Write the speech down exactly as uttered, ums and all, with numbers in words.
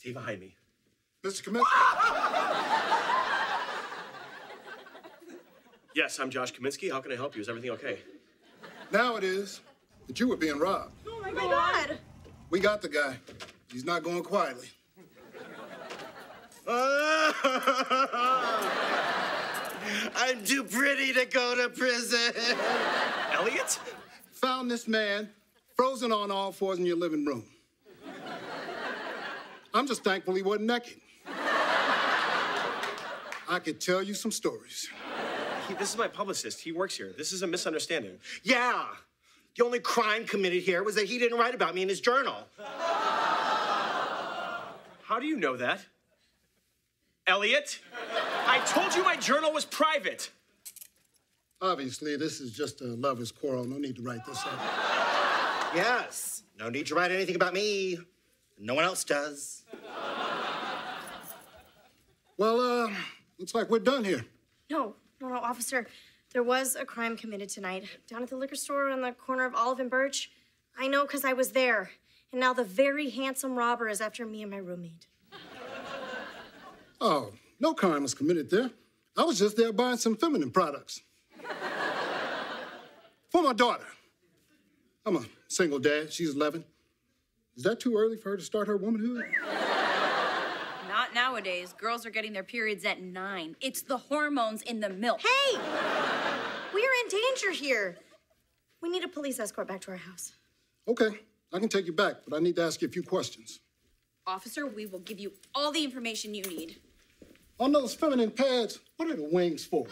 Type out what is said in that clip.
Stay behind me. Mister Kaminski. Yes, I'm Josh Kaminski. How can I help you? Is everything okay? Now it is, but you were being robbed. Oh, my God. We got the guy. He's not going quietly. I'm too pretty to go to prison. Elliot? Found this man frozen on all fours in your living room. I'm just thankful he wasn't naked. I could tell you some stories. He, this is my publicist. He works here. This is a misunderstanding. Yeah. The only crime committed here was that he didn't write about me in his journal. How do you know that? Elliot, I told you my journal was private. Obviously, this is just a lover's quarrel. No need to write this up. Yes. No need to write anything about me. No one else does. Well, uh, looks like we're done here. No, no, no, officer. There was a crime committed tonight. Down at the liquor store on the corner of Olive and Birch. I know because I was there. And now the very handsome robber is after me and my roommate. Oh, no crime was committed there. I was just there buying some feminine products. For my daughter. I'm a single dad. She's eleven. Is that too early for her to start her womanhood? Not nowadays. Girls are getting their periods at nine. It's the hormones in the milk. Hey! We're in danger here. We need a police escort back to our house. Okay. I can take you back, but I need to ask you a few questions. Officer, we will give you all the information you need. On those feminine pads, what are the wings for?